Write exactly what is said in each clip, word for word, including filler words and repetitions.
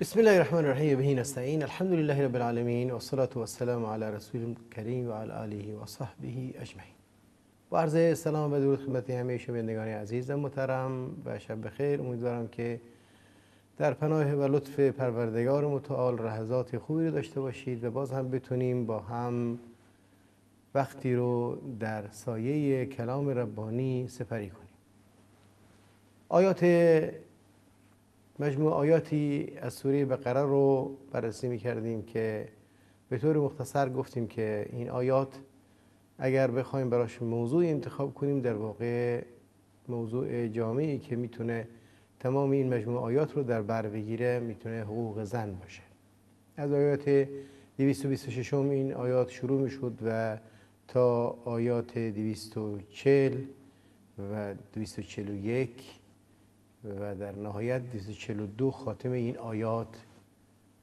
بسم الله الرحمن الرحيم، به نستعين. الحمد لله رب العالمین والصلاة والسلام على رسول کریم و علی آله و صحبه اجمعین. با عرض سلام و درود خدمت همه شنوندگان عزیز و محترم و شب بخیر. امیدوارم که در پناه و لطف پروردگار متعال لحظات خوبی رو داشته باشید و باز هم بتونیم با هم وقتی رو در سایه کلام ربانی سپری کنیم. آیات مجموع آیاتی از سوره بقره رو بررسی می‌کردیم که به طور مختصر گفتیم که این آیات اگر بخوایم براش موضوع انتخاب کنیم، در واقع موضوع جامعی که میتونه تمام این مجموع آیات رو در بر بگیره میتونه حقوق زن باشه. از آیات دویست و بیست و شش این آیات شروع میشد و تا آیات دویست و چهل و دویست و چهل و یک و در نهایت دویست و چهل و دو خاتم این آیات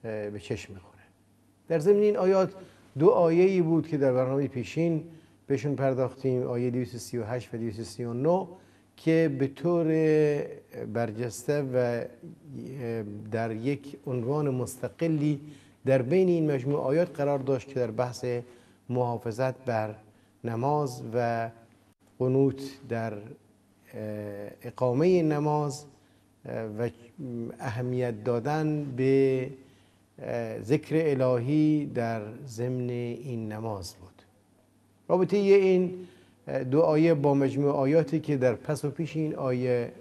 به چشم میخوره. در ضمن این آیات دو آیه‌ای بود که در برنامه پیشین بهشون پرداختیم، آیه دویست و سی و هشت و دویست و سی و نه که به طور برجسته و در یک عنوان مستقلی در بین این مجموعه آیات قرار داشت که در بحث محافظت بر نماز و قنوت در اقامه نماز و اهمیت دادن به ذکر الهی در ضمن این نماز بود. رابطه این دو آیه با مجموع آیاتی که در پس و پیش این آیه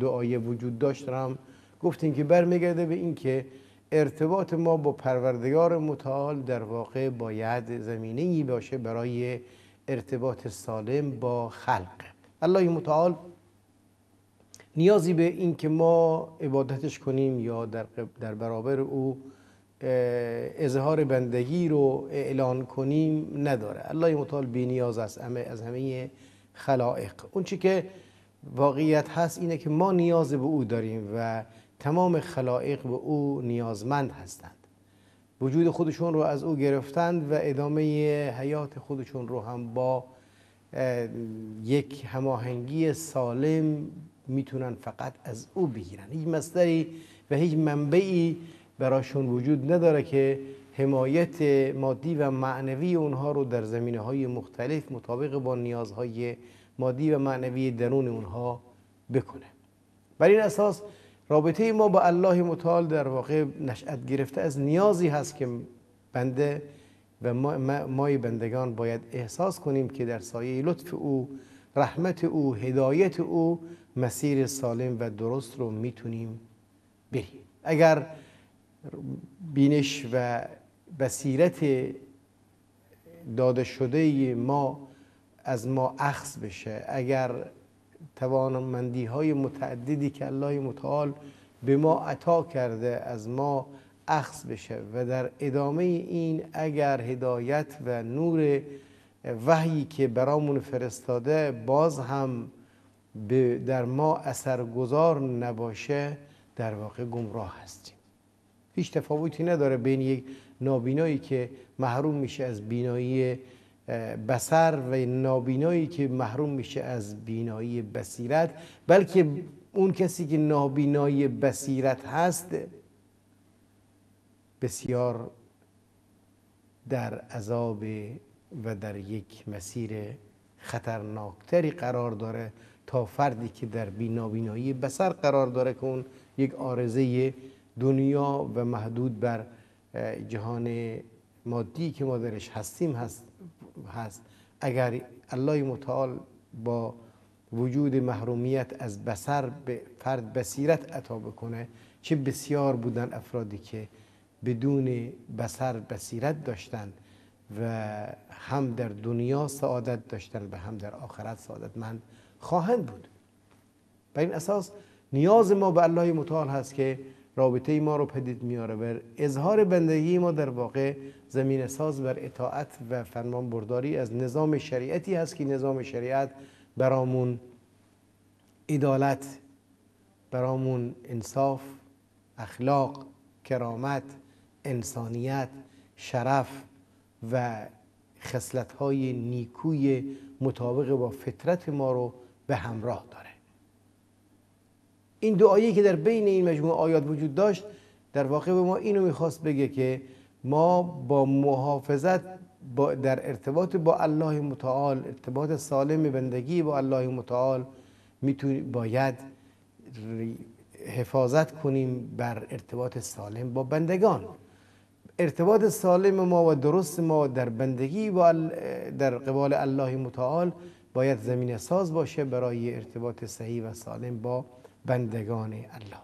دو آیه وجود داشت هم گفتیم که برمیگرده به این که ارتباط ما با پروردگار متعال در واقع باید زمینه‌ای باشه برای ارتباط سالم با خلق. الله متعال نیازی به این که ما عبادتش کنیم یا در در برابر او اظهار بندگی رو اعلان کنیم نداره. الله متعال بی نیاز است از همه خلائق. اون چی که واقعیت هست اینه که ما نیاز به او داریم و تمام خلائق به او نیازمند هستند. وجود خودشون رو از او گرفتند و ادامه حیات خودشون رو هم با یک هماهنگی سالم میتونن فقط از او بگیرن. هیچ مصدری و هیچ منبعی براشون وجود نداره که حمایت مادی و معنوی اونها رو در زمینه‌های مختلف مطابق با نیازهای مادی و معنوی درون اونها بکنه. بر این اساس رابطه ما با الله متعال در واقع نشأت گرفته از نیازی هست که بنده و ما مای بندگان باید احساس کنیم که در سایه لطف او، رحمت او، هدایت او مسیر سالم و درست رو میتونیم بریم. اگر بینش و بصیرت داده شده ما از ما اخذ بشه، اگر توانمندی های متعددی که الله متعال به ما عطا کرده از ما اخذ بشه و در ادامه این اگر هدایت و نور وحیی که برامون فرستاده باز هم در ما اثرگذار نباشه، در واقع گمراه هستیم. هیچ تفاوتی نداره بین یک نابینایی که محروم میشه از بینایی بصر و نابینایی که محروم میشه از بینایی بصیرت، بلکه اون کسی که نابینای بصیرت هست بسیار در عذاب و در یک مسیر خطرناکتری قرار داره تا فردی که در بینابینایی بصر قرار داره که اون یک عارضه دنیا و محدود بر جهان مادی که ما درش هستیم هست, هست. اگر الله متعال با وجود محرومیت از بصر به فرد بصیرت عطا بکنه، چه بسیار بودن افرادی که بدون بصر بصیرت داشتند و هم در دنیا سعادت داشتند و هم در آخرت سعادتمند خواهند بود. بر این اساس نیاز ما به الله متعال هست که رابطه ما رو پدید میاره و اظهار بندگی ما در واقع زمین ساز بر اطاعت و فرمان برداری از نظام شریعتی هست که نظام شریعت برامون عدالت، برامون انصاف، اخلاق، کرامت، انسانیت، شرف و خصلت‌های نیکوی مطابق با فطرت ما رو به همراه داره. این دو آیه که در بین این مجموعه آیات وجود داشت در واقع به ما اینو میخواست بگه که ما با محافظت با در ارتباط با الله متعال، ارتباط سالم بندگی با الله متعال، میتونیم باید حفاظت کنیم بر ارتباط سالم با بندگان. ارتباط سالم ما و درست ما در بندگی با در قبال الله متعال باید زمینه ساز باشه برای ارتباط صحیح و سالم با بندگان الله.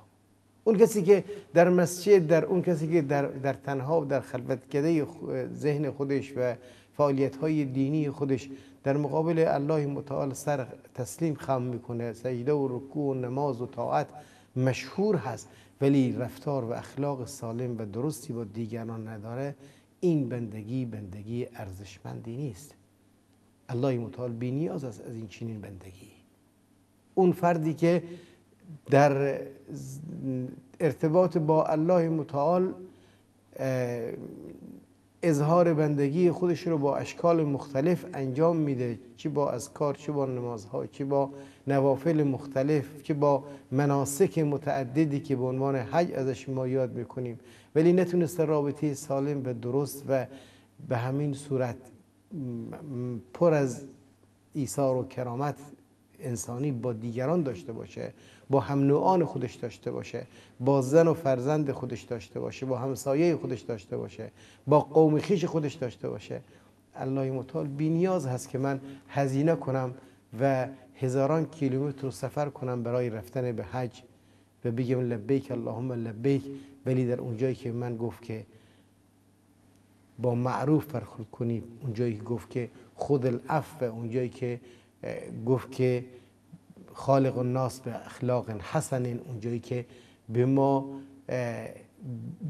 اون کسی که در مسجد، در اون کسی که در, در تنها و در خلوتکده ذهن خودش و فعالیت‌های دینی خودش در مقابل الله متعال سر تسلیم خم میکنه، سجده و رکوع و نماز و طاعت مشهور هست ولی رفتار و اخلاق سالم و درستی با دیگران نداره، این بندگی بندگی ارزشمندی نیست. الله متعال بی‌نیاز است از این چنین بندگی. اون فردی که در ارتباط با الله متعال اظهار بندگی خودش رو با اشکال مختلف انجام میده، چی با اذکار، چی با نمازها، چی با نوافل مختلف، چی با مناسک متعددی که به عنوان حج ازش ما یاد میکنیم، ولی نتونسته رابطه سالم و درست و به همین صورت پر از ایثار و کرامت انسانی با دیگران داشته باشه، با هم نوعان خودش داشته باشه، با زن و فرزند خودش داشته باشه، با همسایه خودش داشته باشه، با قوم خویش خودش داشته باشه. الله متعال بی‌نیاز هست که من هزینه کنم و هزاران کیلومتر رو سفر کنم برای رفتن به حج و بگم لبیک اللهم لبیک، ولی در اونجایی که من گفت که با معروف برخورد کنی، اونجایی که گفت که خود العفو، اونجایی که گفت که خالق الناس به اخلاق حسن، اونجایی که به ما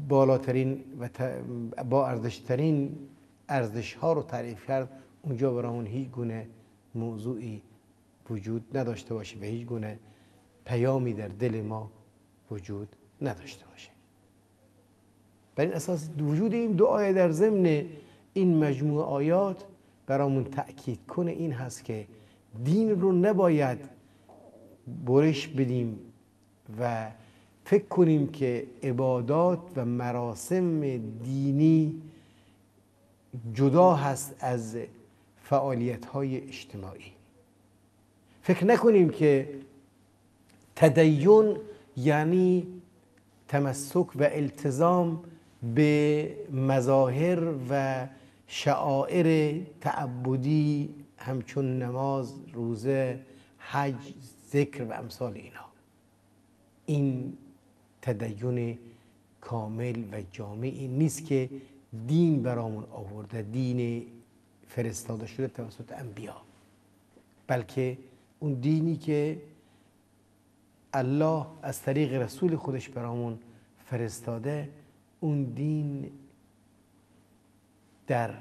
بالاترین و با ارزشترین ارزش ها رو تعریف کرد، اونجا برامون هیچ گونه موضوعی وجود نداشته باشه و هیچ گونه پیامی در دل ما وجود نداشته باشه. بر این اساس وجود این دو آیه در ضمن این مجموعه آیات برامون تأکید کنه این هست که دین رو نباید برش بدیم و فکر کنیم که عبادات و مراسم دینی جدا هست از فعالیت‌های اجتماعی. فکر نکنیم که تدین یعنی تمسک و التزام به مظاهر و شعائر تعبدی همچون نماز، روزه، حج، ذکر و امثال اینا. این تدین کامل و جامعی نیست که دین برامون آورده، دین فرستاده شده توسط انبیا، بلکه اون دینی که الله از طریق رسول خودش برامون فرستاده، اون دین در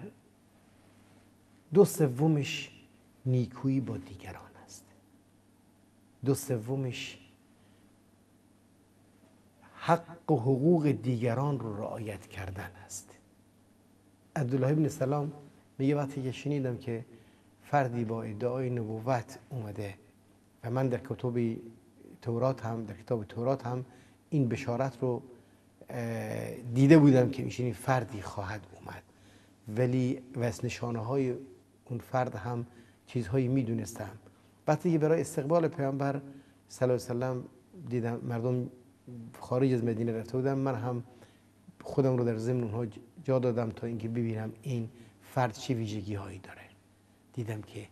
دو سومش نیکویی با دیگران است، دو سومش حق و حقوق دیگران رو رعایت کردن است. عبدالله ابن سلام میگه وقتی که شنیدم که فردی با ادعای نبوت اومده و من در کتاب تورات هم در کتاب تورات هم این بشارت رو دیده بودم که این فردی خواهد اومد، ولی و از نشانه های اون فرد هم چیزهایی میدونستم. وقتی که برای استقبال پیامبر صلی الله علیه و آله دیدم مردم خارج از مدینه رفته بودن، من هم خودم رو در ضمن اونها جا دادم تا اینکه ببینم این فرد چه ویژگی هایی داره. دیدم که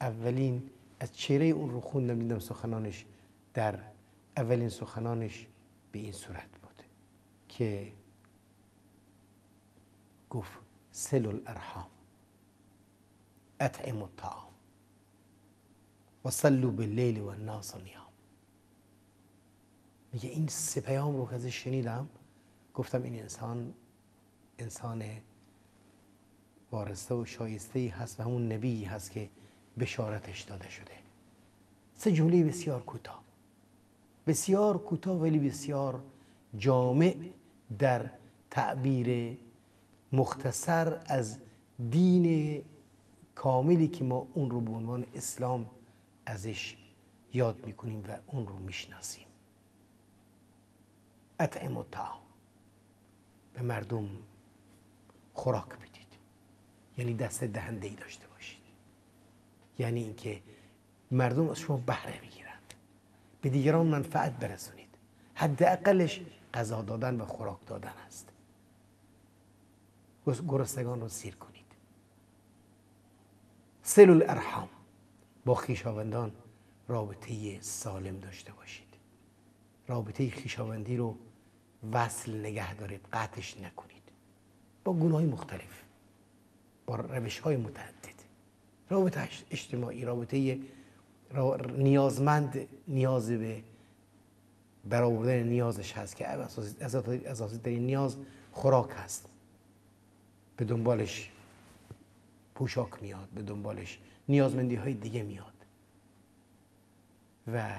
اولین از چهره اون رو خوندم، دیدم سخنانش در اولین سخنانش به این صورت بود که گفت سل الارحام، اطعم الطعام، و صلوا باللیل و الناس نیام. میگه این سه پیام رو که ازش شنیدم، گفتم این انسان انسان وارسته و شایسته هست و همون نبی هست که بشارتش داده شده. سه جمله بسیار کوتاه، بسیار کوتاه ولی بسیار جامع در تعبیر مختصر از دین کاملی که ما اون رو به عنوان اسلام ازش یاد میکنیم و اون رو میشناسیم. اطعم الطعام، به مردم خوراک بدید، یعنی دست دهنده‌ای داشته باشید، یعنی اینکه مردم از شما بهره میگیرند، به دیگران منفعت برسونید. حداقلش غذا دادن و خوراک دادن است. گرسنگان رو سیر کنید. صلوا الارحام، با خویشاوندان رابطه سالم داشته باشید. رابطه خویشاوندی رو وصل نگه دارید، قطعش نکنید. با گونه‌های مختلف، با روش‌های متعدد، رابطه اجتماعی، رابطه را... نیازمند نیاز به برآوردن نیازش هست که اساسی ترین نیاز خوراک هست. به دنبالش پوشاک میاد، به دنبالش نیازمندی های دیگه میاد و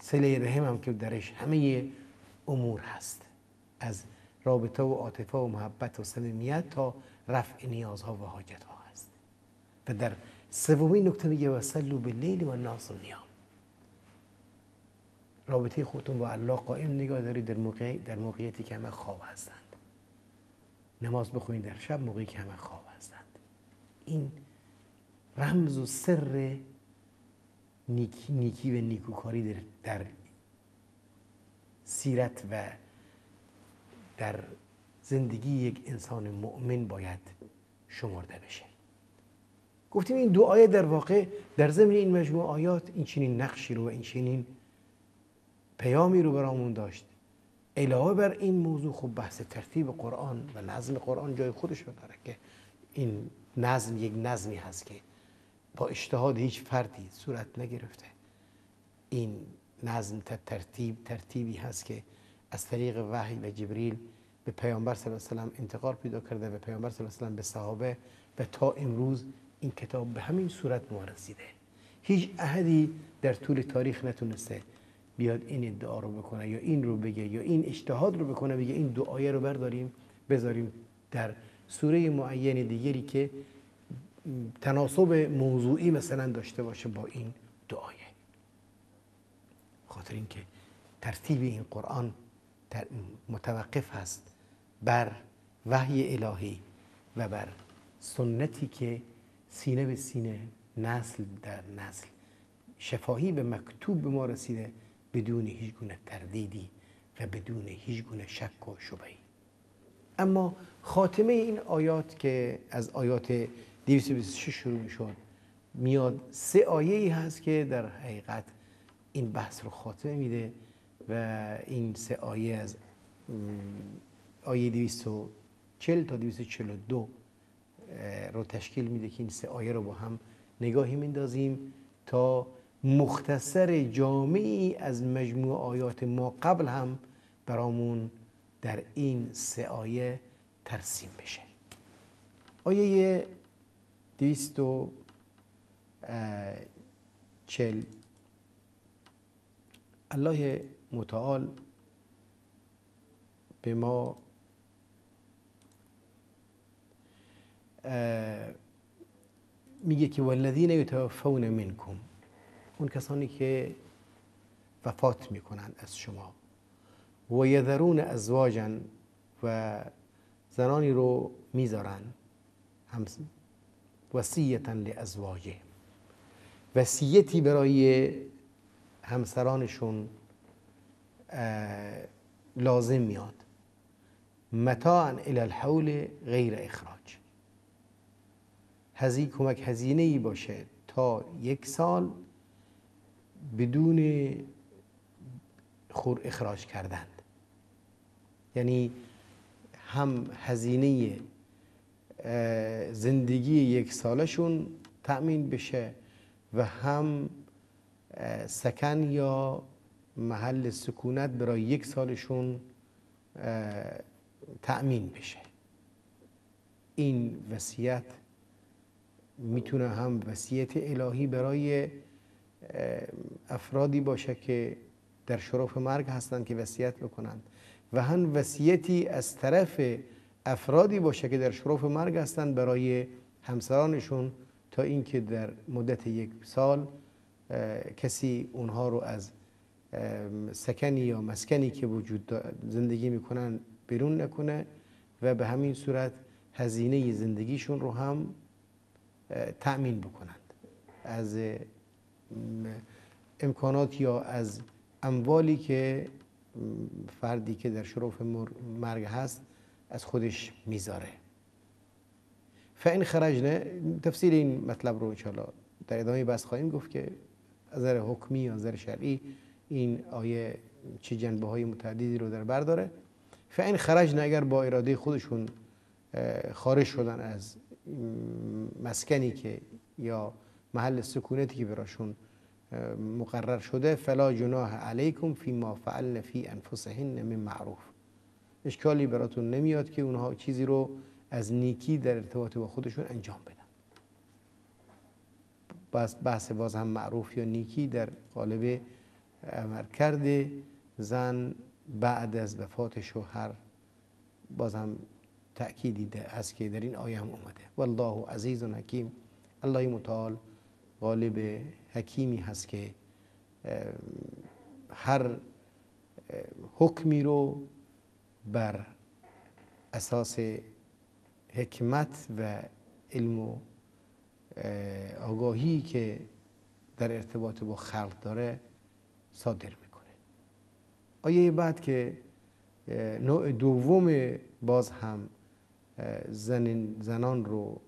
صله رحم هم که درش همه امور هست، از رابطه و عاطفه و محبت و صمیمیت تا رفع نیازها و حاجتها هست. و در سومین نکته میگه وصلوا باللیل والناس نیام، رابطه خودتون با الله قائم نگاه دارید در موقعی در موقعیتی که همه خواب هستند. نماز بخونید در شب موقعی که همه خواب هستند. این رمز و سر نیکی, نیکی و نیکوکاری در, در سیرت و در زندگی یک انسان مؤمن باید شمرده بشه. گفتیم این دو آیه در واقع در ضمن این مجموعه آیات این چنین نقشی رو و این چنین پیامی رو برامون داشت. علاوه بر این موضوع خب بحث ترتیب قرآن و نظم قرآن جای خودش رو داره که این نظم یک نظمی هست که با اجتهاد هیچ فردی صورت نگرفته. این نظم ترتیب ترتیبی هست که از طریق وحی و جبریل به پیامبر صلی الله علیه و سلم انتقال پیدا کرده و پیامبر صلی الله علیه و سلم به صحابه و تا امروز این کتاب به همین صورت مورسیده. هیچ احدی در طول تاریخ نتونسته بیاد این ادعا رو بکنه یا این رو بگه یا این اجتهاد رو بکنه بگه این دو آیه رو برداریم بذاریم در سوره معین دیگری که تناسب موضوعی مثلا داشته باشه با این دو آیه. خاطر اینکه ترتیب این قرآن متوقف هست بر وحی الهی و بر سنتی که سینه به سینه نسل در نسل شفاهی به مکتوب به ما رسیده بدون هیچ گونه تردیدی و بدون هیچ گونه شک و شبهی. اما خاتمه این آیات که از آیات دویست و بیست و شش شروع میشد میاد سه آیه‌ای هست که در حقیقت این بحث رو خاتمه میده و این سه آیه از آیه دویست و چهل تا دویست و چهل و دو رو تشکیل میده که این سه آیه رو با هم نگاهی میندازیم تا مختصر جامعی از مجموع آیات ما قبل هم برامون در این سه آیه ترسیم بشه. آیه دویست و چهل الله متعال به ما میگه که والذین یتوفون منکم، اون کسانی که وفات میکنند از شما و یذرون ازواجا، و زنانی رو میذارن وصیتا لازواجه، وصیتی برای همسرانشون لازم میاد، متاعا الی الحول غیر اخراج، هزی کمک هزینه ای باشه تا یک سال بدون خور اخراج کردند. یعنی هم هزینه زندگی یک سالشون تأمین بشه و هم سکن یا محل سکونت برای یک سالشون تأمین بشه. این وصیت میتونه هم وصیت الهی برای افرادی باشه که در شرف مرگ هستند که وصیت بکنند و هم وصیتی از طرف افرادی باشه که در شرف مرگ هستند برای همسرانشون تا اینکه در مدت یک سال کسی اونها رو از سکنی یا مسکنی که وجود زندگی میکنن بیرون نکنه و به همین صورت هزینه زندگیشون رو هم تأمین بکنند از امکانات یا از اموالی که فردی که در شرف مرگ هست از خودش میذاره. فاین خرجنا، تفسیر این مطلب رو انشاءالله در ادامه بحث خواهیم گفت که از نظر حکمی یا از نظر شرعی این آیه چه جنبه‌های متعددی رو در بر داره. فاین خرجنا، اگر با اراده خودشون خارج شدن از مسکنی که یا محل سکونتی که براشون مقرر شده، فلا جناح علیکم فیما فعلن فی انفسهن من معروف، اشکالی براتون نمیاد که اونها چیزی رو از نیکی در ارتباط با خودشون انجام بدن. بس بحث باز هم معروف یا نیکی در قالب عملکرد زن بعد از وفات شوهر باز هم تأکیدی است که در این آیه هم اومده. والله عزیز و حکیم، الله متعال غالب حکیمی هست که هر حکمی رو بر اساس حکمت و علم و آگاهی که در ارتباط با خلق داره صادر میکنه. آیه بعد که نوع دوم باز هم زن زنان رو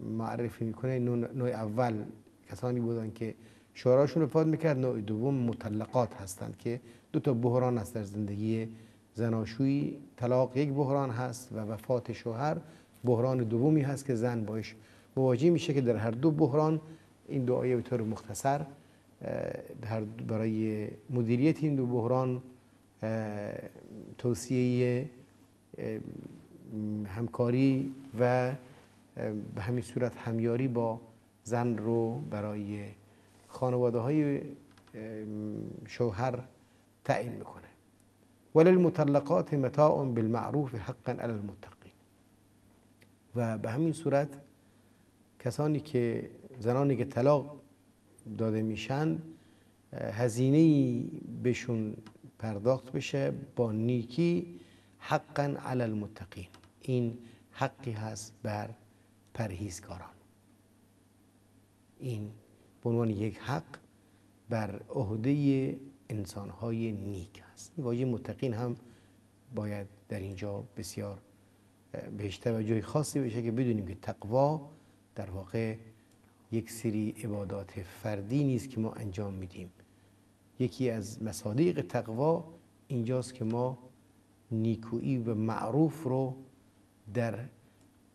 معرفی میکنه، نوع اول کسانی بودن که شوهرشون وفات میکرد، نوع دوم مطلقات هستند که دو تا بحران هست در زندگی زناشویی. طلاق یک بحران هست و وفات شوهر بحران دومی هست که زن باش مواجه میشه که در هر دو بحران این دو آیه به طور مختصر برای مدیریت این دو بحران توصیه همکاری و به همین صورت همیاری با زن رو برای خانواده های شوهر تعیین میکنه. وللمطلقات متاع بالمعروف حقا علی المتقین، و به همین صورت کسانی که زنانی که طلاق داده میشن هزینه بهشون پرداخت بشه با نیکی، حقا علی المتقین، این حقی هست بر پرهیزکاران، این به عنوان یک حق بر عهده انسانهای نیک است. واژه متقین هم باید در اینجا بسیار بهش توجه خاصی بشه که بدونیم که تقوا در واقع یک سری عبادات فردی نیست که ما انجام میدیم. یکی از مصادیق تقوا اینجاست که ما نیکویی و معروف رو در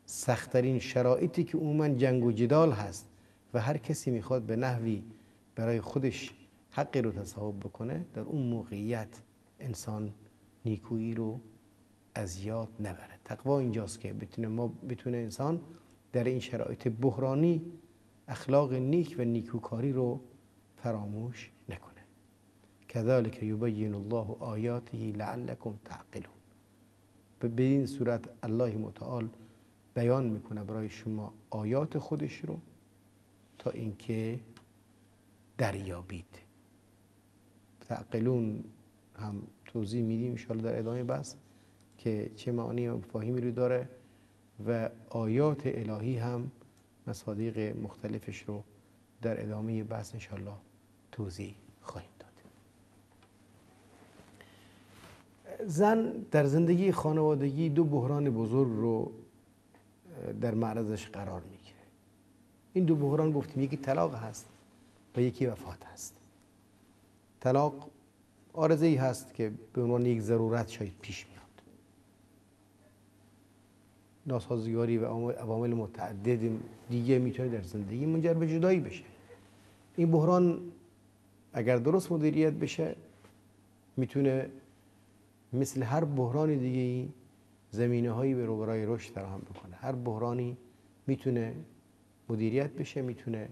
سختترین شرایطی که عموما جنگ و جدال هست و هر کسی میخواد به نحوی برای خودش حقی رو تصاحب بکنه، در اون موقعیت انسان نیکویی رو از یاد نبره. تقوا اینجاست که بتونه ما بتونه انسان در این شرایط بحرانی اخلاق نیک و نیکوکاری رو فراموش نکنه. کذالک یبین الله آیاته لعلکم تعقلون، به این صورت الله متعال بیان میکنه برای شما آیات خودش رو تا اینکه دریابید. تعقلون هم توضیح میدیم انشاءالله در ادامه بحث که چه معانی و مفاهیمی رو داره و آیات الهی هم مصادیق مختلفش رو در ادامه بحث انشاءالله توضیح خواهیم داد. زن در زندگی خانوادگی دو بحران بزرگ رو در معرضش قرار میگیره. این دو بحران گفتیم یکی طلاق هست و یکی وفات هست. طلاق عارضه‌ای هست که به عنوان یک ضرورت شاید پیش میاد، ناسازگاری و عوامل متعدد دیگه میتونه در زندگی منجر به جدایی بشه. این بحران اگر درست مدیریت بشه میتونه مثل هر بحران دیگه‌ای زمینه هایی به روبرای رشد فراهم بکنه. هر بحرانی میتونه مدیریت بشه، میتونه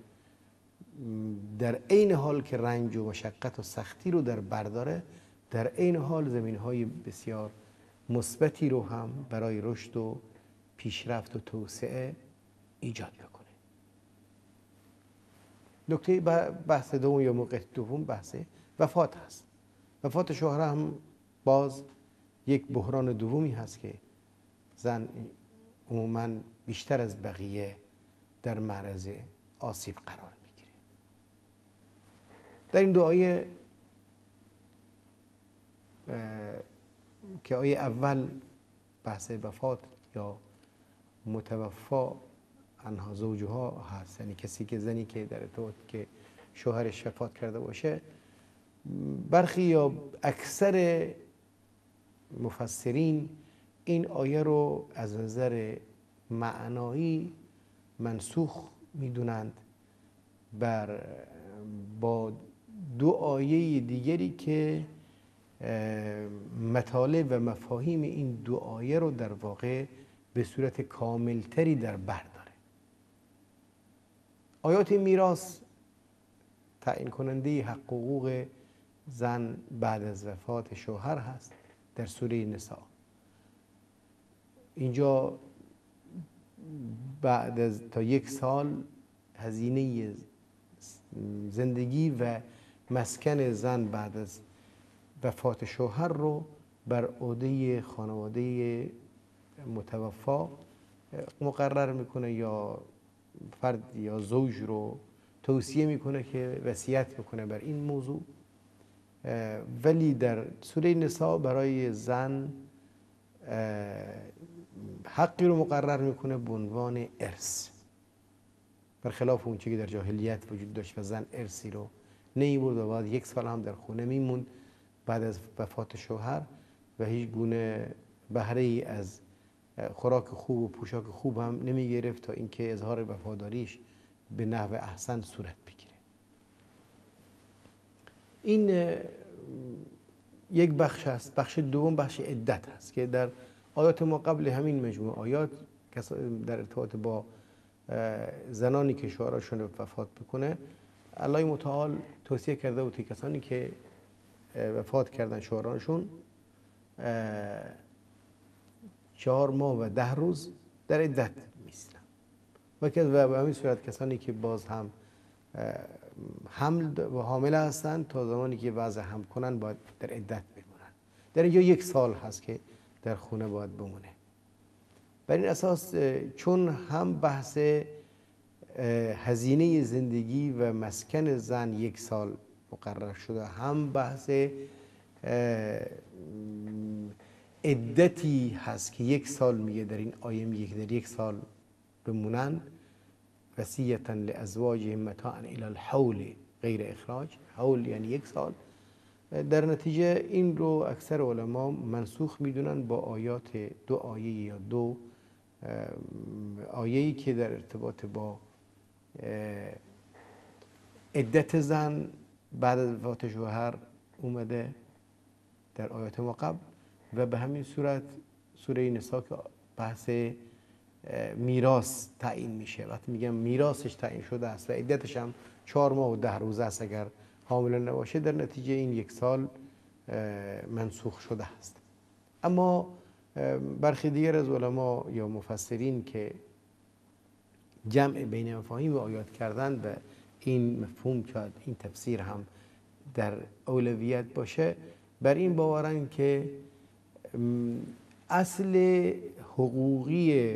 در عین حال که رنج و مشقت و سختی رو در بر داره، در عین حال زمینه های بسیار مثبتی رو هم برای رشد و پیشرفت و توسعه ایجاد بکنه. نکته بحث دوم یا موقع دوم بحث وفات هست. وفات شوهر هم باز یک بحران دومی هست که زن عموما بیشتر از بقیه در معرض آسیب قرار میگیره. در این دو آیه که آیه اول بحث وفات یا متوفا عنها زوجها هست، یعنی کسی که زنی که در ارتباط که شوهرش وفات کرده باشه، برخی یا اکثر مفسرین این آیه رو از نظر معنایی منسوخ میدونند بر با دو آیه دیگری که مطالب و مفاهیم این دو آیه رو در واقع به صورت کاملتری در بر داره. آیات میراث تعیین کننده حق حقوق زن بعد از وفات شوهر هست در سوره نساء. اینجا بعد از تا یک سال هزینه زندگی و مسکن زن بعد از وفات شوهر رو بر عهده خانواده متوفا مقرر میکنه، یا فرد یا زوج رو توصیه میکنه که وصیت بکنه بر این موضوع. ولی در سوره نساء برای زن حقی رو مقرر میکنه به عنوان ارث، برخلاف اون چیزی که در جاهلیت وجود داشت و زن ارثی رو نمیبرد و بعد یک سال هم در خونه میموند بعد از وفات شوهر و هیچ گونه بهره ای از خوراک خوب و پوشاک خوب هم نمی گرفت تا اینکه اظهار وفاداریش به نحو احسن صورت بگیره. این یک بخش است. بخش دوم بخش عدت است که در آیات ما قبل همین مجموعه آیات در ارتباط با زنانی که شوهرشون وفات بکنه، الله متعال توصیه کرده بود که کسانی که وفات کردن شوهرانشون چهار ماه و ده روز در عدت می‌ایستند و که به همین صورت کسانی که باز هم حمل و حامله هستند تا زمانی که وضع حمل کنن باید در عدت بمونن. در اینجا یک سال هست که در خونه باید بمونه. بر این اساس چون هم بحث هزینه زندگی و مسکن زن یک سال مقرر شده، هم بحث عدتی هست که یک سال میگه در این آیه میگه که در یک سال بمونن، وصیة لأزواجهم متاعا الی الحول غیر اخراج، حول یعنی یک سال. در نتیجه این رو اکثر علما منسوخ میدونن با آیات دو آیه یا دو آیه‌ای که در ارتباط با عدت زن بعد از وفات شوهر اومده در آیات ما قبل، و به همین صورت سوره نساء که بحث میراث تعیین میشه، وقتی میگم میراثش تعیین شده است و عدتش هم چهار ماه و ده روز است اگر حامله نباشه، در نتیجه این یک سال منسوخ شده است. اما برخی دیگر از علما یا مفسرین که جمع بین مفاهیم و آیات کردند و این مفهوم شاید این تفسیر هم در اولویت باشه، بر این باورند که اصل حقوقی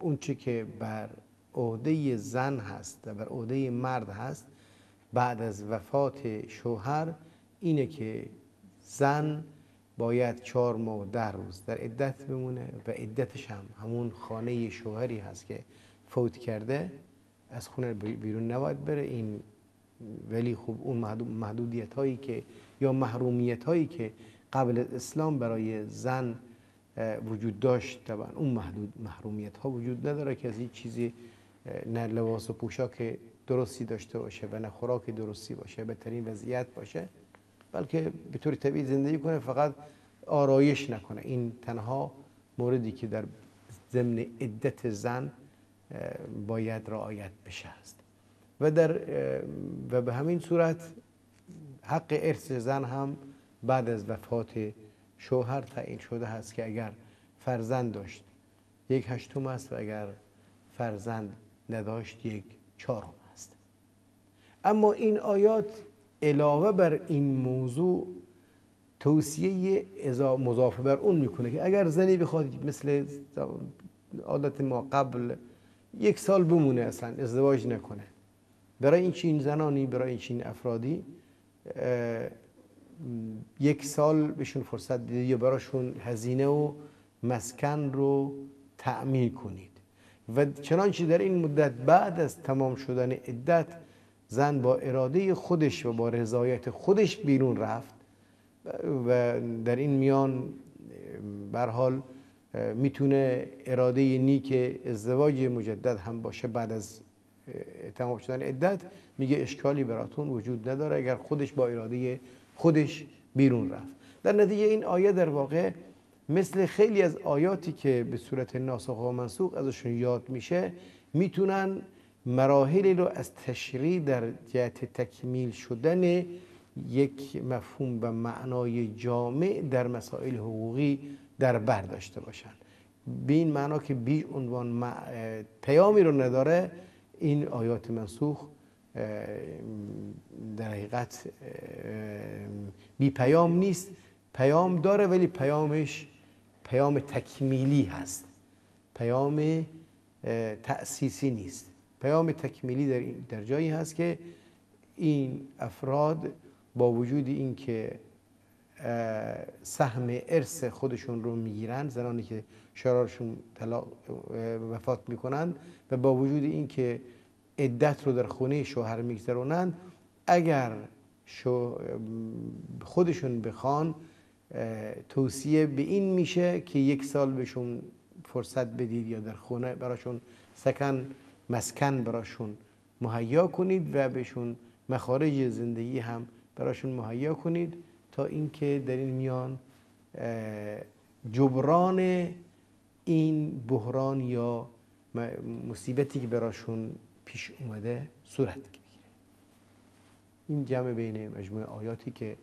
اونچه که بر عهده زن هست و بر عهده مرد هست بعد از وفات شوهر اینه که زن باید چهار ماه و ده روز در عدت بمونه و عدتش هم همون خانه شوهری هست که فوت کرده، از خونه بیرون نباید بره. این ولی خب اون محدودیت هایی که یا محرومیت هایی که قبل اسلام برای زن وجود داشت طبعا اون محدود محرومیت ها وجود نداره که از هیچ چیزی، نه لباس و پوشاک درستی داشته باشه و نه خوراک درستی باشه، بهترین وضعیت باشه، بلکه به طور طبیعی زندگی کنه، فقط آرایش نکنه. این تنها موردی که در ضمن عدت زن باید رعایت بشه است. و در و به همین صورت حق ارث زن هم بعد از وفات شوهر تعیین شده هست که اگر فرزند داشت یک هشتم است و اگر فرزند نداشت یک چهارم است. اما این آیات علاوه بر این موضوع توصیه مضاف بر اون میکنه که اگر زنی بخواد مثل عادت ما قبل یک سال بمونه اصلا ازدواج نکنه، برای این چین زنانی، برای این چین افرادی یک سال بهشون فرصت بده یا براشون هزینه و مسکن رو تأمین کنید و چنانچه در این مدت بعد از تمام شدن عدت زن با اراده خودش و با رضایت خودش بیرون رفت و در این میان به هر حال میتونه اراده نیک ازدواج مجدد هم باشه بعد از تمام شدن عدت. میگه اشکالی براتون وجود نداره اگر خودش با اراده خودش بیرون رفت. در نتیجه این آیه در واقع مثل خیلی از آیاتی که به صورت ناسخ و منسوخ ازشون یاد میشه میتونن مراحلی رو از تشریع در جهت تکمیل شدن یک مفهوم و معنای جامع در مسائل حقوقی در بر داشته باشن. به این معنا که بیش عنوان پیامی رو نداره، این آیات منسوخ در حقیقت بی پیام نیست، پیام داره ولی پیامش پیام تکمیلی هست، پیام تأسیسی نیست. پیام تکمیلی در, در جایی هست که این افراد با وجود اینکه سهم ارث خودشون رو میگیرن، زنانی که شوهرشون طلاق وفات میکنند و با وجود اینکه عدت رو در خونه شوهر میگذرونند، اگر شو خودشون بخوان توصیه به این میشه که یک سال بهشون فرصت بدید یا در خونه براشون سکن مسکن براشون مهیا کنید و بهشون مخارج زندگی هم براشون مهیا کنید تا اینکه در این میان جبران این بحران یا مصیبتی که براشون پیش اومده صورت بگیره. این جمع بین مجموعه آیاتی که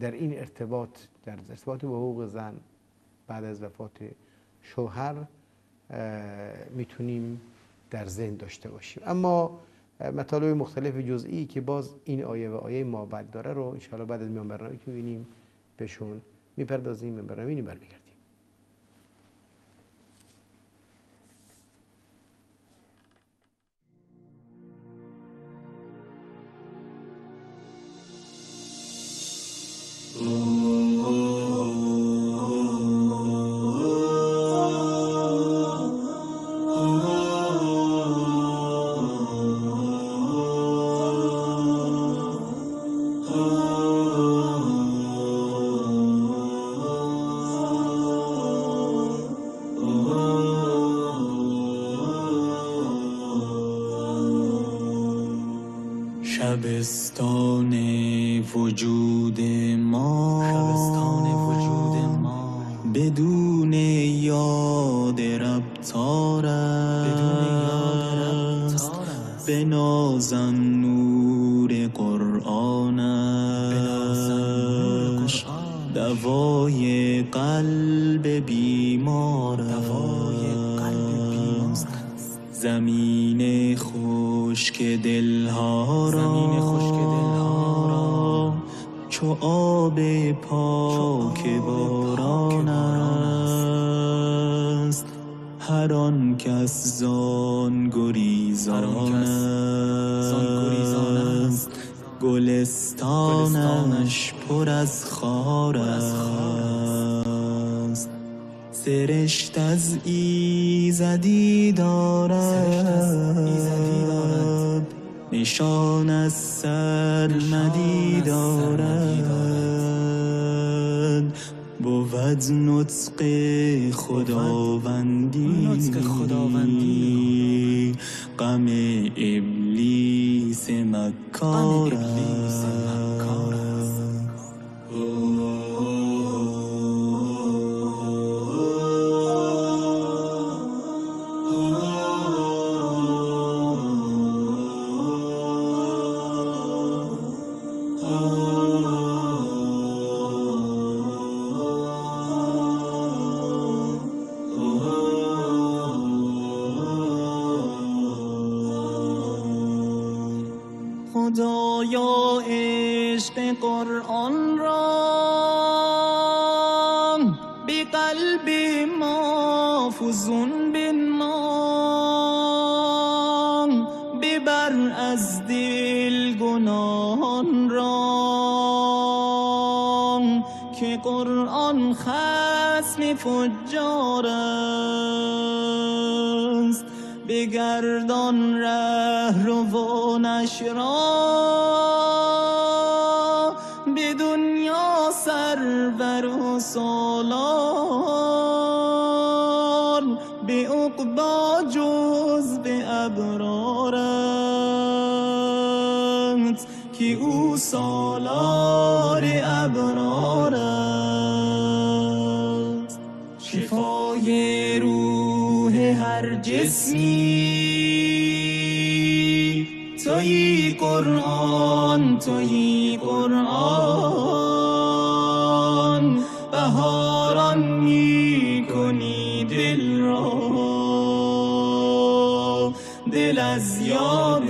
در این ارتباط در ارتباط با حقوق زن بعد از وفات شوهر میتونیم در ذهن داشته باشیم. اما مطالب مختلف جزئی که باز این آیه و آیه ما بعد داره رو انشاءالله بعد از میان برنامه که ببینیم بهشون میپردازیم. میان برنامه اینو برمیگردیم. شبستان وجود ما، شبستان وجود ما بدون یاد ربطار است، به نازن نور قرآن است، دوای قلب بیمار است، زمین خشک دلها را چو آب پاک باران است، هر آن کس زان گریزان است، گلستانش پر از خار است، سرشت از ایزدی دارد، نشان از سرمدی دارد، بود نطق خداوندی، غم ابلیس مکار است. Oh, عشق قرآن را به قلب ما فزون بنما، ببر از دل گناهان را که قرآن خصم فجار است. بگردان ره روانش را به دنیا سرور و سالار، به عقبی جز به ابرارت که او سالار ابرارت. شفای روح هر جسمی تویی قرآن، تویی قرآن، بهاران می کنی دل را. دل از یاد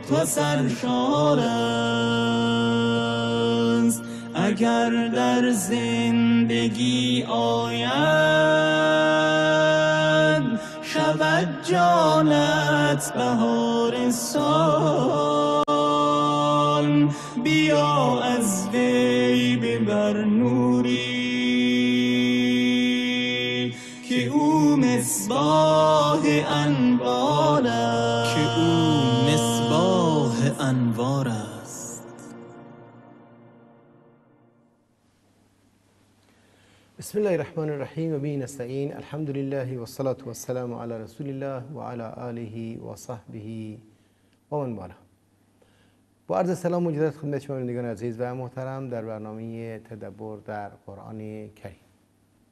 تو سرشار است، اگر در زندگی آید شود جانت بهار سال. بیا از وی ببر نوری که او مصباح انوار است، که او مصباح انوار است. بسم الله الرحمن الرحیم و به نستعین، الحمد لله و الصلاة و السلام علی رسول الله و علی آله و صحبه و من والاه. با عرض سلام و مجدد خدمت شما بینندگان عزیز و محترم در برنامه تدبر در قرآن کریم،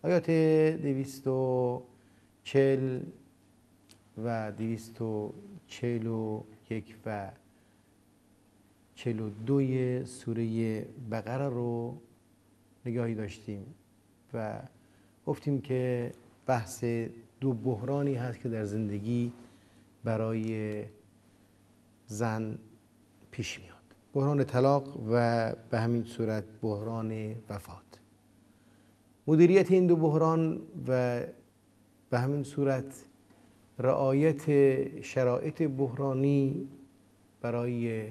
آیات دویست و چهل و دویست و چهل و یک و چهل و دو سوره بقره رو نگاهی داشتیم و گفتیم که بحث دو بحرانی هست که در زندگی برای زن پیش میاد، بحران طلاق و به همین صورت بحران وفات. مدیریت این دو بحران و به همین صورت رعایت شرایط بحرانی برای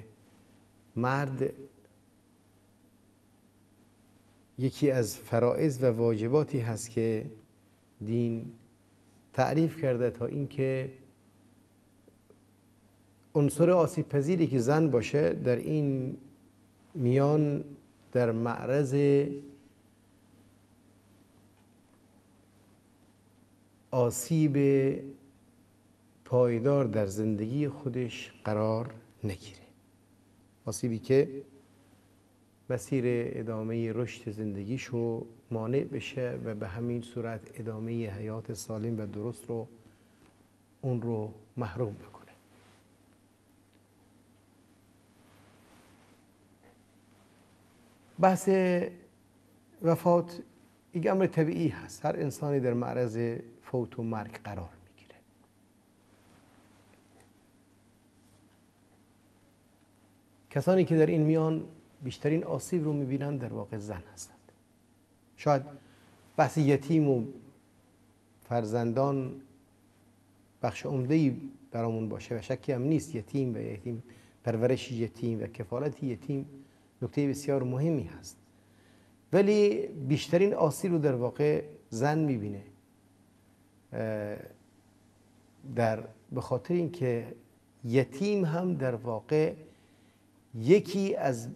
مرد یکی از فرائض و واجباتی هست که دین تعریف کرده، تا اینکه عنصر آسیب پذیری که زن باشه در این میان در معرض آسیب پایدار در زندگی خودش قرار نگیره، آسیبی که مسیر ادامه رشد زندگیشو مانع بشه و به همین صورت ادامه حیات سالم و درست رو اون رو محروم بکنه. بحث وفات یک امر طبیعی هست، هر انسانی در معرض فوت و مرگ قرار میگیره. کسانی که در این میان بیشترین آسیب رو میبینن در واقع زن هستند. شاید بحث یتیم و فرزندان بخش عمده‌ای برامون باشه و شکی هم نیست، یتیم و یتیم پرورش یتیم و کفالت یتیم نکته بسیار مهمی هست، ولی بیشترین آسیب رو در واقع زن میبینه، در به خاطر اینکه یتیم هم در واقع یکی از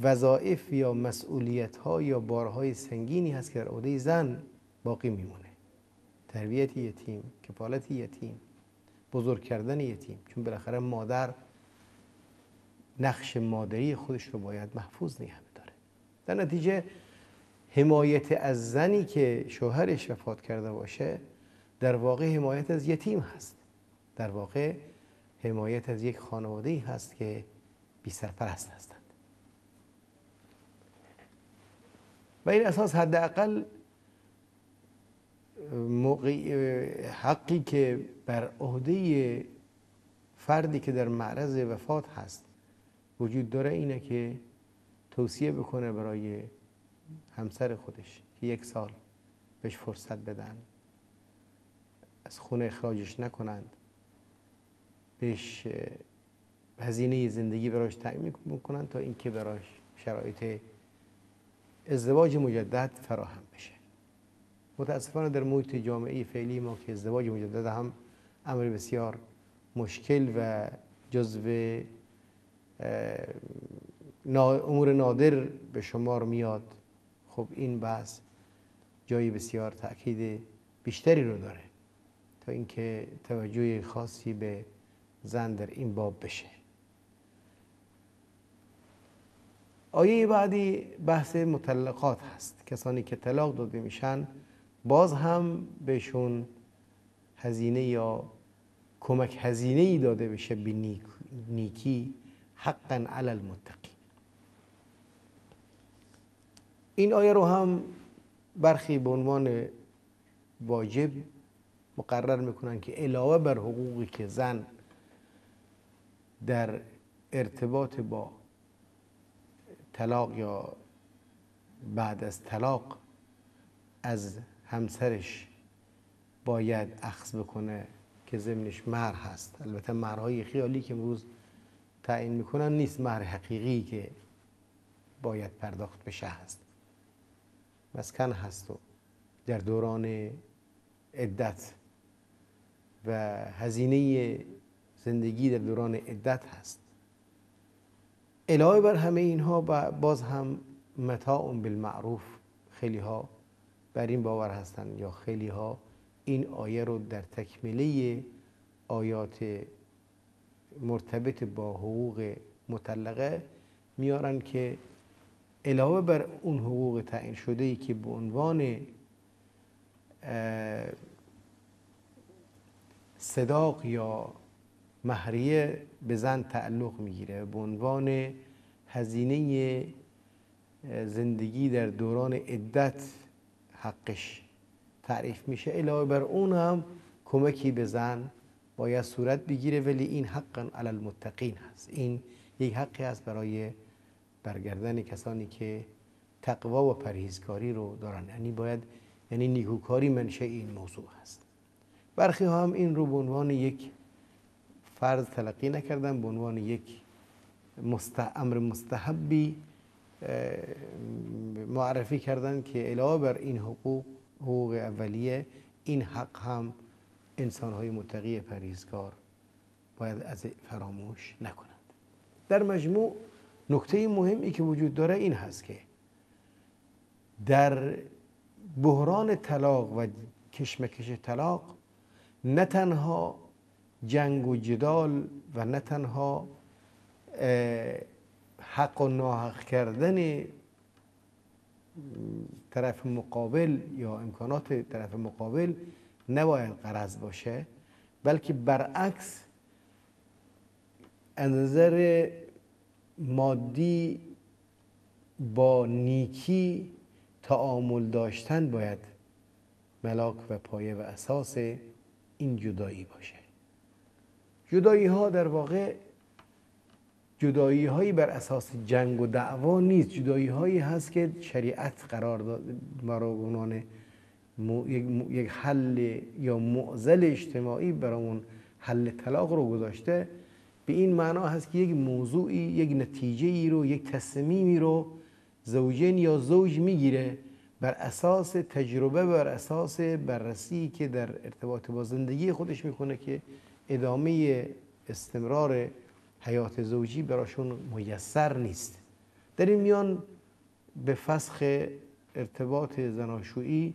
وظایف یا مسئولیت‌ها یا بارهای سنگینی هست که در عهده زن باقی میمونه. تربیت یتیم، کفالت یتیم، بزرگ کردن یتیم، چون بالاخره مادر نقش مادری خودش رو باید محفوظ نگه داره. در نتیجه حمایت از زنی که شوهرش وفات کرده باشه در واقع حمایت از یتیم هست، در واقع حمایت از یک خانواده‌ای هست که بی سرپرست هستند. و این اساس حداقل حقی که بر عهده فردی که در معرض وفات هست وجود داره اینه که توصیه بکنه برای همسر خودش که یک سال بهش فرصت بدن، از خونه اخراجش نکنند، بهش هزینه زندگی براش تعیین میکنن تا اینکه براش شرایط ازدواج مجدد فراهم بشه. متاسفانه در محیط جامعه فعلی ما که ازدواج مجدد هم امر بسیار مشکل و جزو امور نادر به شمار میاد، خب این بحث جایی بسیار تاکید بیشتری رو داره تا اینکه توجه خاصی به زن در این باب بشه. آیه بعدی بحث مطلقات هست، کسانی که طلاق داده میشن باز هم بهشون هزینه یا کمک هزینه‌ای داده بشه به نیک، نیکی، حقا علی المتقین. این آیه رو هم برخی به عنوان واجب مقرر میکنن که علاوه بر حقوقی که زن در ارتباط با طلاق یا بعد از طلاق از همسرش باید اخذ بکنه که ضمنش مهر هست. البته مهرهای خیالی که امروز تعیین میکنن نیست، مهر حقیقی که باید پرداخت بشه هست، مسکن هست و در دوران عدت و هزینه زندگی در دوران عدت هست. علاوه بر همه اینها باز هم متاع بالمعروف، خیلی ها بر این باور هستند یا خیلی ها این آیه رو در تکمیله آیات مرتبط با حقوق مطلقه میارن که علاوه بر اون حقوق تعیین شده ای که به عنوان صداق یا مهریه به زن تعلق میگیره، به عنوان هزینه زندگی در دوران عدت حقش تعریف میشه، علاوه بر اون هم کمکی به زن باید صورت بگیره، ولی این حقا علی المتقین هست. این یک حقی است برای برگردن کسانی که تقوا و پرهیزکاری رو دارن، یعنی باید یعنی نیکوکاری منشأ این موضوع هست. برخی هم این رو به عنوان یک فرض تلقی نکردن، به عنوان یک امر مستحبی معرفی کردن که علاوه بر این حقوق حقوق اولیه، این حق هم انسان‌های متقی پرهیزکار باید از فراموش نکنند. در مجموع نکته مهمی که وجود داره این هست که در بحران طلاق و کشمکش طلاق نه تنها جنگ و جدال و نه تنها حق و ناحق کردن طرف مقابل یا امکانات طرف مقابل نباید غرض باشه، بلکه برعکس از نظر مادی با نیکی تعامل داشتن باید ملاک و پایه و اساس این جدایی باشه. جدایی ها در واقع جدایی هایی بر اساس جنگ و دعوا نیست، جدایی هایی هست که شریعت قرار داده برای یک حل یا معضل اجتماعی، برامون حل طلاق رو گذاشته، به این معنا هست که یک موضوعی، یک نتیجه‌ای رو، یک تصمیمی رو زوجین یا زوج میگیره بر اساس تجربه، بر اساس بررسی که در ارتباط با زندگی خودش میکنه که ادامه استمرار حیات زوجی براشون میسر نیست. در این میان به فسخ ارتباط زناشویی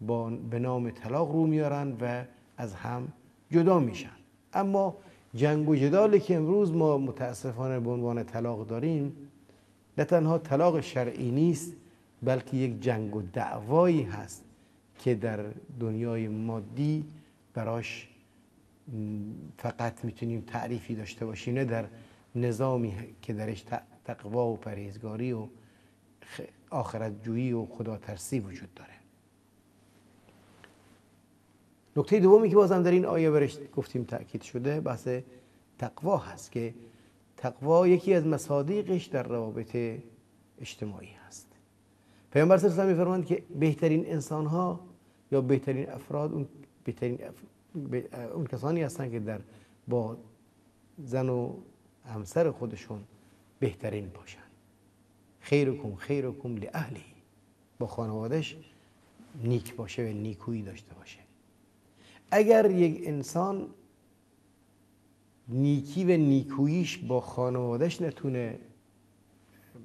با به نام طلاق رو میارن و از هم جدا میشن. اما جنگ و جدالی که امروز ما متاسفانه به عنوان طلاق داریم نه تنها طلاق شرعی نیست، بلکه یک جنگ و دعوایی هست که در دنیای مادی براش فقط میتونیم تعریفی داشته باشیم، نه در نظامی که درش تقوا و پرهیزگاری و آخرت جویی و خداترسی وجود داره. نکته دومی که بازم در این آیه برش گفتیم تأکید شده بحث تقوا هست که تقوا یکی از مصادیقش در روابط اجتماعی هست. پیامبر صلی الله علیه و آله می‌فرماند که بهترین انسان‌ها یا بهترین افراد اون بهترین اف... ب... اون کسانی هستند که در با زن و همسر خودشون بهترین باشن. خیرکم خیرکم لأهله، با خانوادش نیک باشه و نیکویی داشته باشه. اگر یک انسان نیکی و نیکوییش با خانوادش نتونه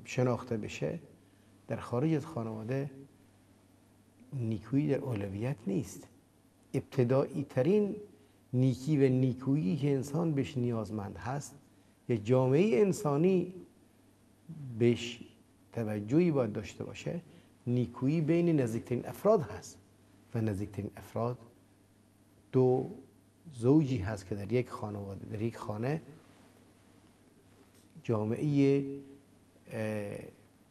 شناخته بشه، در خارج از خانواده نیکویی در اولویت نیست. ابتدایی ترین نیکی و نیکویی که انسان بهش نیازمند هست، یک جامعه انسانی بهش توجهی باید داشته باشه، نیکویی بین نزدیکترین افراد هست و نزدیکترین افراد دو زوجی هست که در یک خانواده، در یک خانه جامعه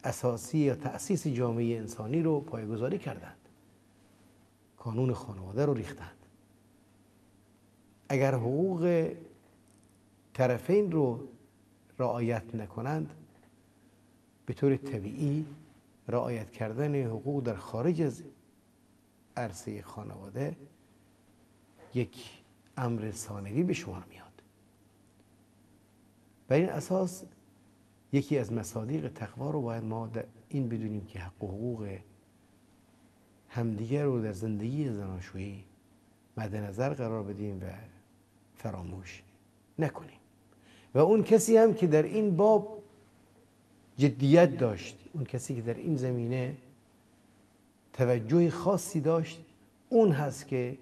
اساسی یا تأسیس جامعه انسانی رو پایه‌گذاری کردند، قانون خانواده رو ریختند. اگر حقوق طرفین رو رعایت نکنند، به طور طبیعی رعایت کردن حقوق در خارج از عرصه خانواده یک امر ثانوی به شمار میاد. بر این اساس یکی از مصادیق تقوا رو باید ما این بدونیم که حق و حقوق همدیگر رو در زندگی زناشویی مد نظر قرار بدیم و فراموش نکنیم. و اون کسی هم که در این باب جدیت داشت، اون کسی که در این زمینه توجه خاصی داشت، اون هست که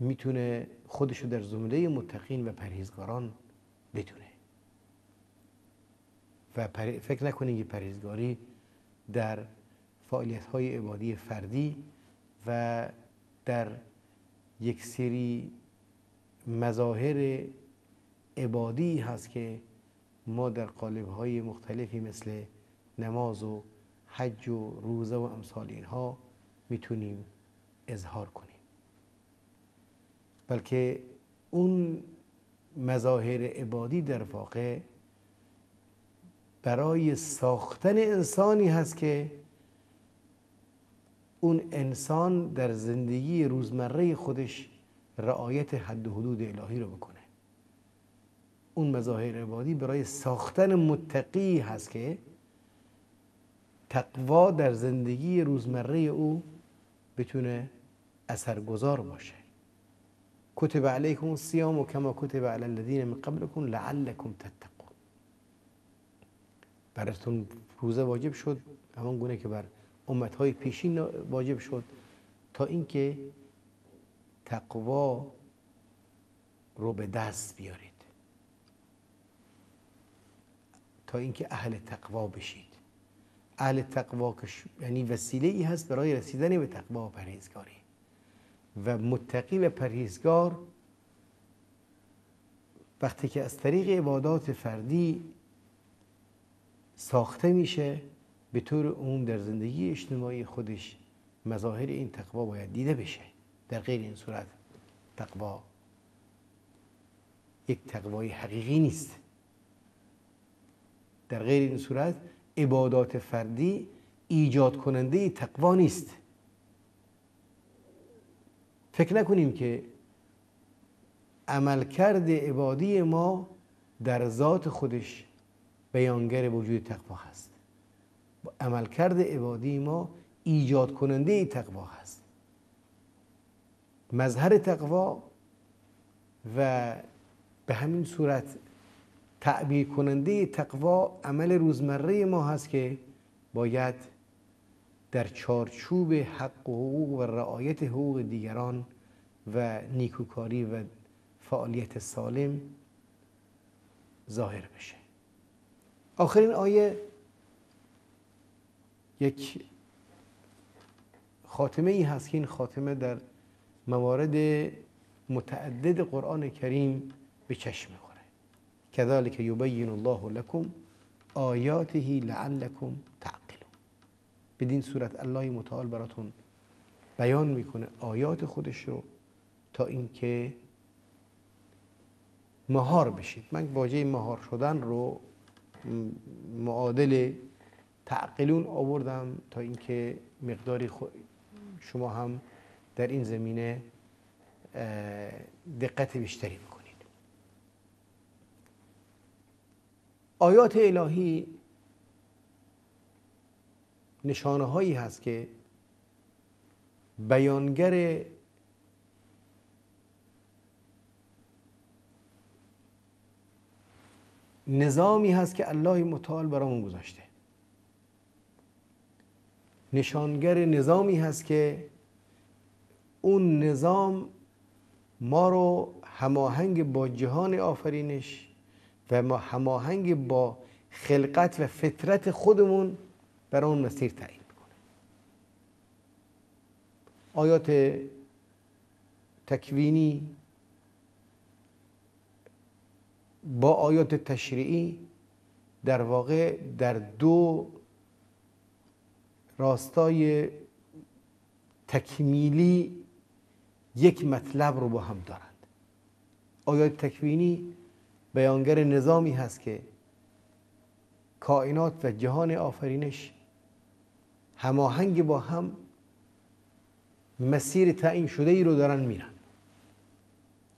میتونه خودشو در زمره متقین و پرهیزگاران بدونه و فکر نکنه که پرهیزگاری در فعالیت‌های عبادی فردی و در یک سری مظاهر عبادی هست که ما در قالب‌های مختلفی مثل نماز و حج و روزه و امثال اینها میتونیم اظهار کنیم، بلکه اون مظاهر عبادی در واقع برای ساختن انسانی هست که اون انسان در زندگی روزمره خودش رعایت حد و حدود الهی رو بکنه. اون مظاهر عبادی برای ساختن متقی هست که تقوا در زندگی روزمره او بتونه اثرگذار باشه. کتب علیکم الصیام کما کتب علی الذین من قبلکم لعلکم تتقون. براتون روزه واجب شد همان گونه که بر امتهای پیشین واجب شد، تا اینکه تقوا رو به دست بیارید، تا اینکه اهل تقوا بشید. اهل تقوا یعنی وسیله ای هست برای رسیدن به تقوا و پرهیزگاری، و متقی و پرهیزگار وقتی که از طریق عبادات فردی ساخته میشه، به طور عموم در زندگی اجتماعی خودش مظاهر این تقوا باید دیده بشه. در غیر این صورت تقوا یک تقوای حقیقی نیست. در غیر این صورت عبادات فردی ایجاد کننده تقوا نیست. فکر نکنیم که عملکرد عبادی ما در ذات خودش بیانگر وجود تقوا هست. عملکرد عبادی ما ایجاد کننده تقوا هست. مظهر تقوا و به همین صورت تعبیر کننده تقوا عمل روزمره ما هست که باید در چارچوب حق و حقوق و رعایت حقوق دیگران و نیکوکاری و فعالیت سالم ظاهر بشه. آخرین آیه یک خاتمه ای هست که این خاتمه در موارد متعدد قرآن کریم به چشم می‌خوره. کذالک یبین الله لکم آیاته لعلکم تعقلون. بدین صورت الله متعال براتون بیان میکنه آیات خودش رو تا اینکه مهار بشید. من واژه مهار شدن رو معادل تعقلون آوردم تا اینکه مقداری شما هم در این زمینه دقت بیشتری بکنید. آیات الهی نشانه هایی هست که بیانگر نظامی هست که الله متعال برامون گذاشته، نشانگر نظامی هست که اون نظام ما رو هماهنگ با جهان آفرینش و ما هماهنگ با خلقت و فطرت خودمون برای اون مسیر تعیین میکنه. آیات تکوینی با آیات تشریعی در واقع در دو راستای تکمیلی یک مطلب رو با هم دارند. آیات تکوینی بیانگر نظامی هست که کائنات و جهان آفرینش هماهنگ با هم مسیر تعیین شده ای رو دارن میرن.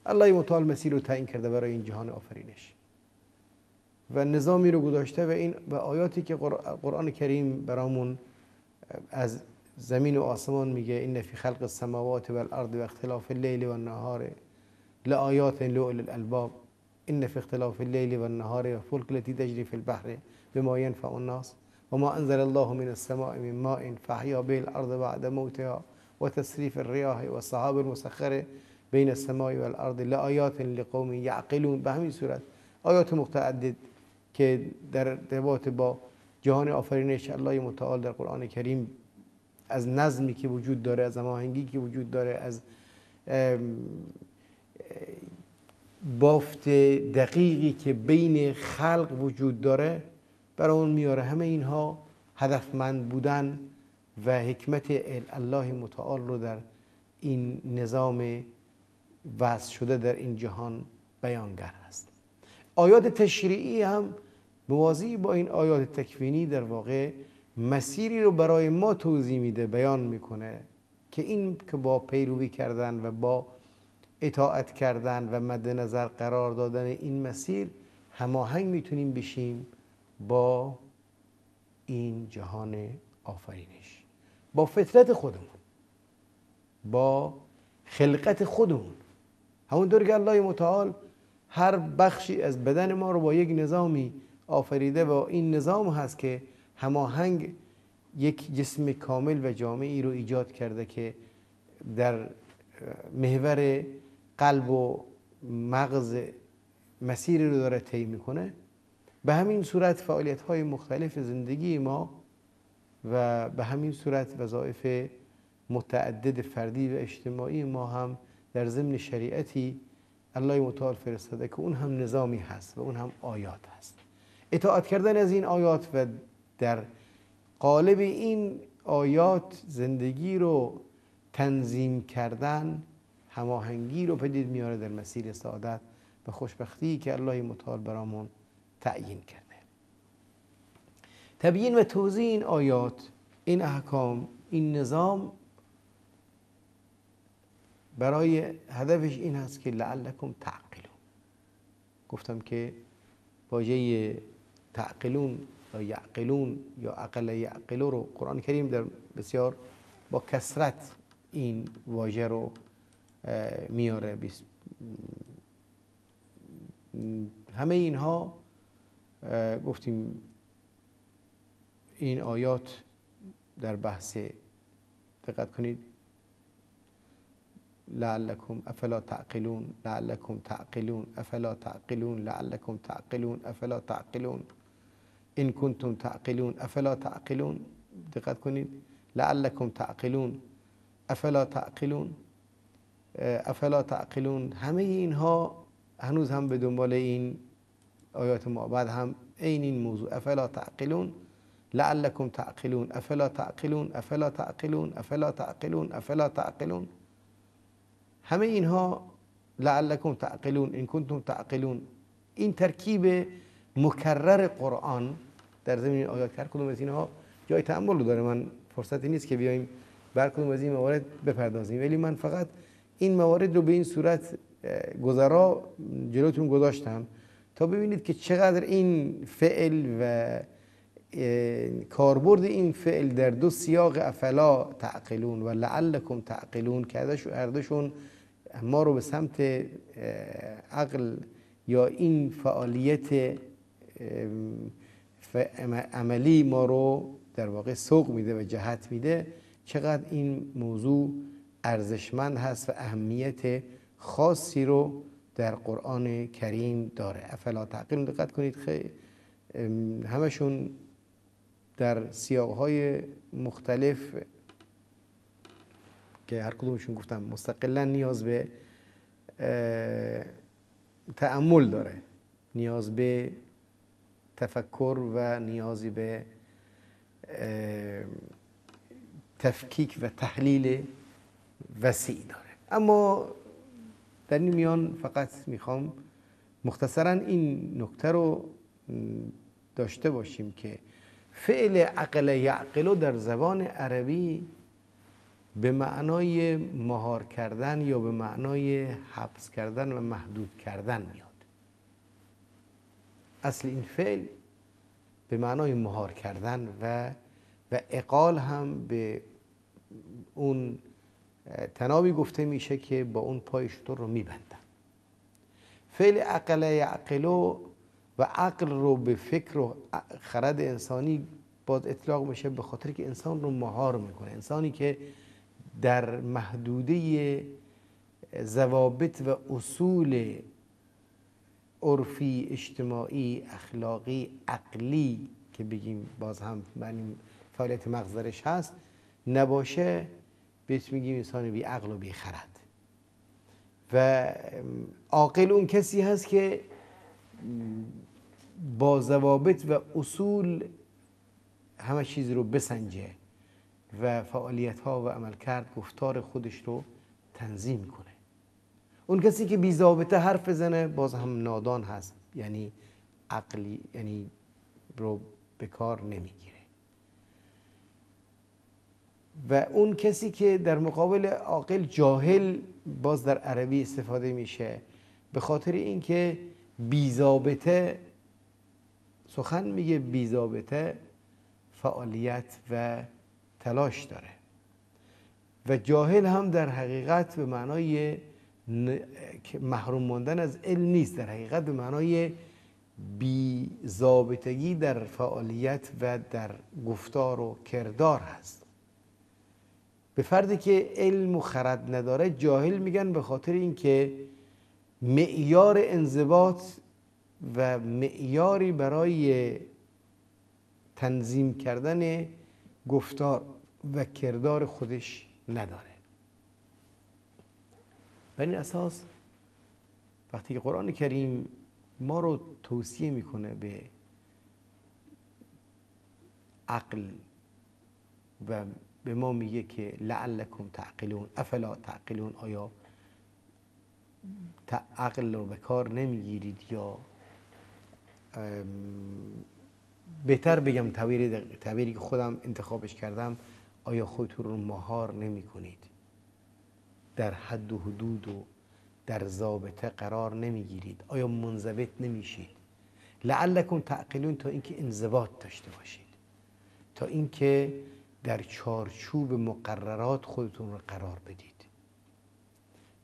الله متعال مسیر رو تعیین کرده برای این جهان آفرینش و نظامی رو گذاشته و این و آیاتی که قرآن کریم برامون از زمین و آسمان میگه این فی خلق السماوات والارض و اختلاف اللیل و النهار لآیات لأولی الالباب إن في اختلاف الليل والنهار والفلك التي تجري في البحر بما ينفع الناس وما أنزل الله من السماء من ماء فأحيا به الأرض بعد موتها وتصريف الرياح والسحاب المسخرة بين السماء والأرض لآيات لقوم يعقلون. به همین صورت آیات متعدد که در ارتباط با جهان آفرینش الله متعال در قرآن کریم از نظمی که وجود داره، از هماهنگی که وجود داره، از بافت دقیقی که بین خلق وجود داره برای اون میاره. همه اینها هدفمند بودن و حکمت الله متعال رو در این نظام وضع شده در این جهان بیانگر است. آیات تشریعی هم موازی با این آیات تکوینی در واقع مسیری رو برای ما توضیح میده، بیان میکنه که این که با پیروی کردن و با اطاعت کردن و مد نظر قرار دادن این مسیر هماهنگ میتونیم بشیم با این جهان آفرینش، با فطرت خودمون، با خلقت خودمون. همونطور که الله متعال هر بخشی از بدن ما رو با یک نظامی آفریده و این نظام هست که هماهنگ یک جسم کامل و جامعی رو ایجاد کرده که در محور قلب و مغز مسیری رو داره طی میکنه. به همین صورت فعالیت های مختلف زندگی ما و به همین صورت وظایف متعدد فردی و اجتماعی ما هم در ضمن شریعتی الله متعال فرستاده که اون هم نظامی هست و اون هم آیات هست. اطاعت کردن از این آیات و در قالب این آیات زندگی رو تنظیم کردن هماهنگی رو پدید میاره در مسیر سعادت و خوشبختی که الله متعال برامون تعیین کرده. تبیین و توضیح این آیات، این احکام، این نظام برای هدفش این هست که لعلکم تعقلون. گفتم که واژه تعقلون یا یعقلون یا عقل یعقلو رو قرآن کریم در بسیار با کثرت این واژه رو میاره. همه اینها گفتیم این آیات در بحث، دقت کنید، لعلکم افلا تعقلون، لعلکم تعقلون، افلا تعقلون، لعلکم تعقلون، افلا تعقلون، ان کنتم تعقلون، افلا تعقلون. دقت کنید، لعلکم تعقلون، افلا تعقلون، افلا تعقلون. همه اینها هنوز هم به دنبال این آیات مابعد هم این این موضوع، افلا تعقلون، لعلکم تعقلون، افلا تعقلون، افلا تعقلون، افلا تعقلون، افلا تعقلون. همه اینها لعلکم تعقلون، ان کنتم تعقلون. این ترکیب مکرر قرآن در زمین آگاه هر کدوم از اینها جای تأمل داره. من فرصتی نیست که بیایم بر کدوم از این موارد بپردازیم، ولی من فقط این موارد رو به این صورت گذرا جلوتون گذاشتم تا ببینید که چقدر این فعل و کاربرد این فعل در دو سیاق افلا تعقلون و لعلکم تعقلون که هر دوشون ما رو به سمت عقل یا این فعالیت عملی ما رو در واقع سوق میده و جهت میده، چقدر این موضوع ارزشمند هست و اهمیت خاصی رو در قرآن کریم داره. افلا تعقلون دقت کنید خیلی همشون در سیاق‌های مختلف که هر کدومشون گفتم مستقلا نیاز به تأمل داره، نیاز به تفکر و نیازی به تفکیک و تحلیل وسیع داره. اما در این میان فقط میخوام مختصرا این نکته رو داشته باشیم که فعل عقل یعقلو در زبان عربی به معنای مهار کردن یا به معنای حبس کردن و محدود کردن میاد. اصل این فعل به معنای مهار کردن و و اقال هم به اون تنابی گفته میشه که با اون پای شتر رو میبندن. فعل عقل یعقلو و عقل رو به فکر و خرد انسانی باز اطلاق میشه به خاطر که انسان رو مهار میکنه، انسانی که در محدوده ضوابط و اصول عرفی، اجتماعی، اخلاقی، عقلی که بگیم باز هم معنی فعالیت مغزش هست نباشه، بهش میگیم انسان بی عقل و بی خرد. و عاقل اون کسی هست که با ضوابط و اصول همه چیز رو بسنجه و فعالیت ها و عملکرد گفتار خودش رو تنظیم کنه. اون کسی که بی ضابطه حرف بزنه باز هم نادان هست، یعنی عقلی یعنی رو به کار نمیگیره. و اون کسی که در مقابل عاقل جاهل باز در عربی استفاده میشه به خاطر اینکه بی ضابطه سخن میگه، بی ضابطه فعالیت و تلاش داره. و جاهل هم در حقیقت به معنای محروم ماندن از علم نیست، در حقیقت به معنای بی ضابطگی در فعالیت و در گفتار و کردار هست. به فردی که علم و خرد نداره جاهل میگن به خاطر اینکه معیار انضباط و معیاری برای تنظیم کردن گفتار و کردار خودش نداره. بر این اساس وقتی که قرآن کریم ما رو توصیه میکنه به عقل و به ما میگه که لعلکم تعقلون، افلا تعقلون، آیا عقل رو به کار نمیگیرید یا بهتر بگم تعبیری که خودم انتخابش کردم، آیا خودتون رو مهار نمی کنید، در حد و حدود و در ضابطه قرار نمی گیرید، آیا منضبط نمیشید؟ لعلکم تعقلون تا اینکه انضباط داشته باشید، تا اینکه در چارچوب مقررات خودتون رو قرار بدید،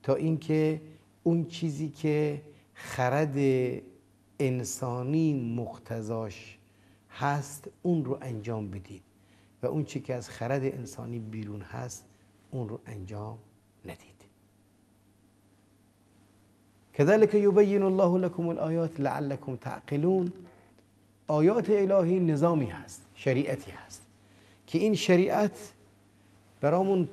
تا اینکه اون چیزی که خرد انسانی مقتضاش هست اون رو انجام بدید و اون چیزی که از خرد انسانی بیرون هست اون رو انجام ندید. كذلك يبين الله لكم الآيات لعلكم تعقلون. آیات الهی نظامی هست، شریعتی هست که این شریعت برامون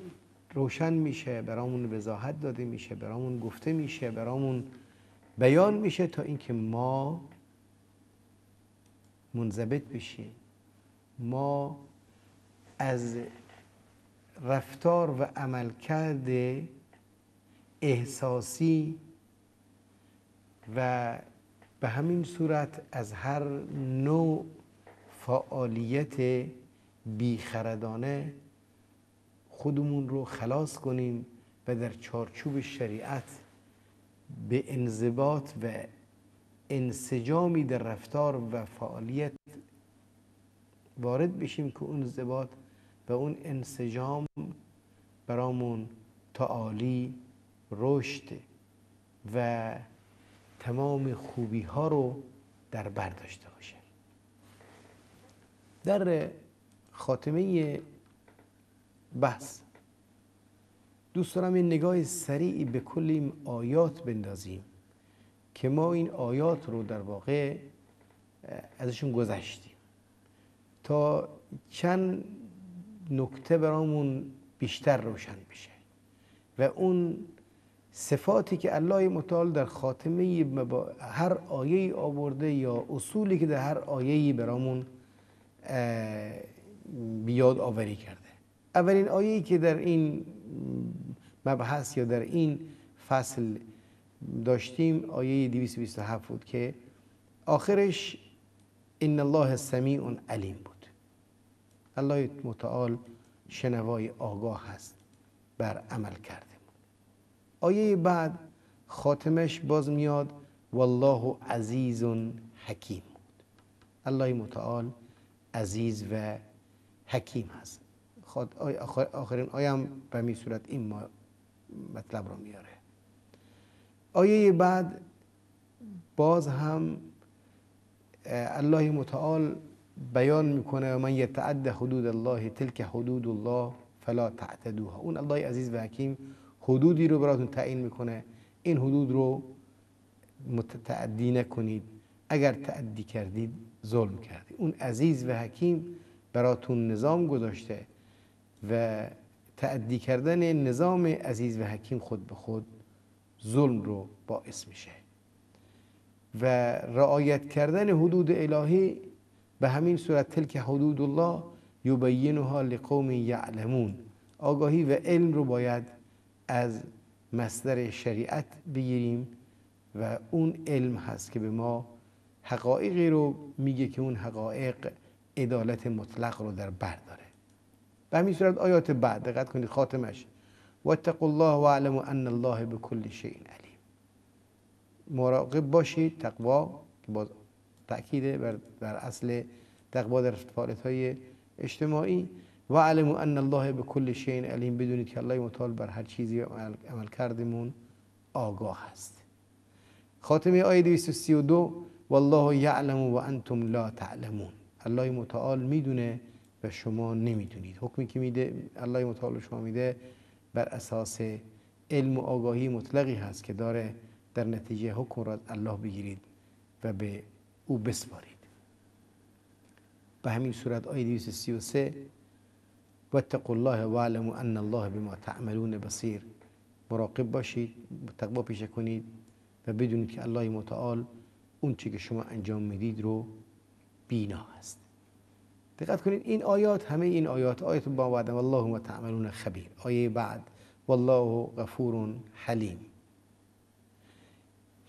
روشن میشه، برامون وضاحت داده میشه، برامون گفته میشه، برامون بیان میشه تا اینکه ما منضبط بشیم، ما از رفتار و عملکرد احساسی و به همین صورت از هر نوع فعالیت بیخردانه خودمون رو خلاص کنیم و در چارچوب شریعت به انضباط و انسجامی در رفتار و فعالیت وارد بشیم که اون انضباط و اون انسجام برامون تعالی، رشد و تمام خوبی ها رو در بر داشته باشه. در خاتمه بحث دوست دارم این نگاه سریعی به کل این آیات بندازیم که ما این آیات رو در واقع ازشون گذشتیم تا چند نکته برامون بیشتر روشن بشه و اون صفاتی که الله متعال در خاتمه هر آیه آورده یا اصولی که در هر آیه برامون بیاد آوری کرده. اولین آیه‌ای که در این مبحث یا در این فصل داشتیم آیه دویست و بیست و هفت بود که آخرش ان الله سمیع علیم بود. الله متعال شنوای آگاه هست بر عمل کرده. آیه بعد خاتمش باز میاد والله عزیز حکیم بود. الله متعال عزیز و حکیم هست. آخر آخرین آیه هم به می صورت این مطلب رو میاره. آیه بعد باز هم الله متعال بیان میکنه من یتعد حدود الله تلک حدود الله فلا تعتدوها. اون الله عزیز و حکیم حدودی رو براتون تعیین میکنه، این حدود رو متعدی نکنید، اگر تعدی کردید ظلم کردید. اون عزیز و حکیم براتون نظام گذاشته و تعدی کردن نظام عزیز و حکیم خود به خود ظلم رو باعث میشه و رعایت کردن حدود الهی به همین صورت تلک حدود الله یبینها لقوم یعلمون. آگاهی و علم رو باید از مصدر شریعت بگیریم و اون علم هست که به ما حقایقی رو میگه که اون حقایق عدالت مطلق رو در بر داره. به همین صورت آیات بعد دقت کنید خاتمش واتقوا الله واعلموا ان الله بكل شیء علیم. مراقب باشید تقوا که باز تأکید بر در اصل تقوا در فعالیت‌های اجتماعی و علموا ان الله بكل شيء علیم. بدونید که الله متعال بر هر چیزی عمل کردمون آگاه است. خاتمه آیه دویست و سی و دو والله یعلم و انتم لا تعلمون. الله متعال میدونه و شما نمیدونید. حکمی که میده الله متعال شما میده بر اساس علم و آگاهی مطلقی هست که داره. در نتیجه حکم را الله بگیرید و به او بسپارید. به همین صورت آیه دویست و سی و سه واتقوا الله واعلموا ان الله بما تعملون بصیر. مراقب باشید، تقوا پیشه کنید و بدونید که الله متعال اون چی که شما انجام میدید رو بینا هست. دقت کنید این آیات، همه این آیات، آیات با بعد والله ما تعملون خبیر، آیه بعد والله غفور حلیم.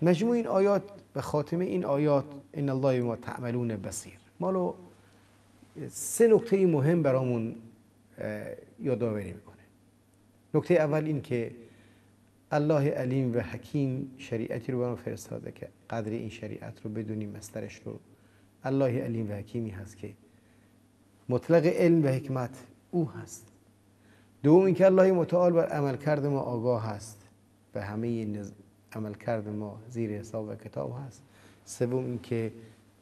مجموع این آیات و خاتمه این آیات ان الله بما تعملون بصیر مالو سه نکته مهم برامون یادآوری میکنه. نکته اول این که الله علیم و حکیم شریعتی رو برام فرستاده که قدر این شریعت رو بدونیم، مصدرش رو. الله علیم و حکیمی هست که مطلق علم و حکمت او هست. دوم اینکه الله متعال بر عملکرد ما آگاه هست و همه نظ... عملکرد ما زیر حساب و کتاب هست. سوم اینکه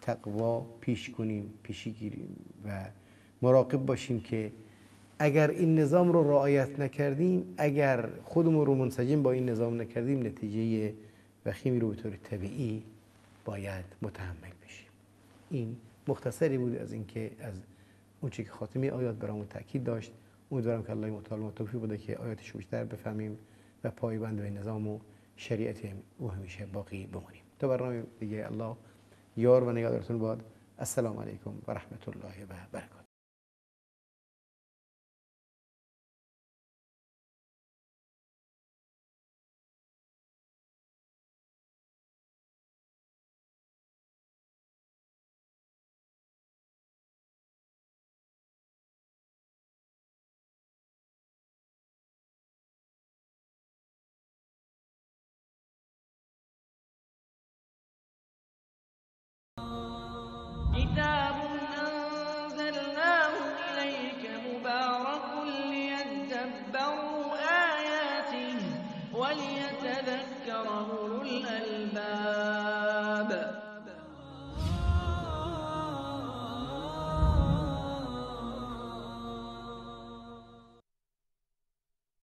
تقوا پیش کنیم، پیشی گیریم و مراقب باشیم که اگر این نظام رو رعایت نکردیم، اگر خودمون رو منسجم با این نظام نکردیم، نتیجه وخیمی رو به طور طبیعی باید متحمل بشیم. این مختصری بود از اینکه از اون چیزی که خاتمه آیات برامون تاکید داشت. امیدوارم که الله متعال ما توفیق بده که آیاتش رو بیشتر بفهمیم و پایبند به نظام و شریعت او همیشه باقی بمونیم. تا برنامه دیگه الله یار و نگهدارتون باد. السلام علیکم و رحمت الله و برکاته.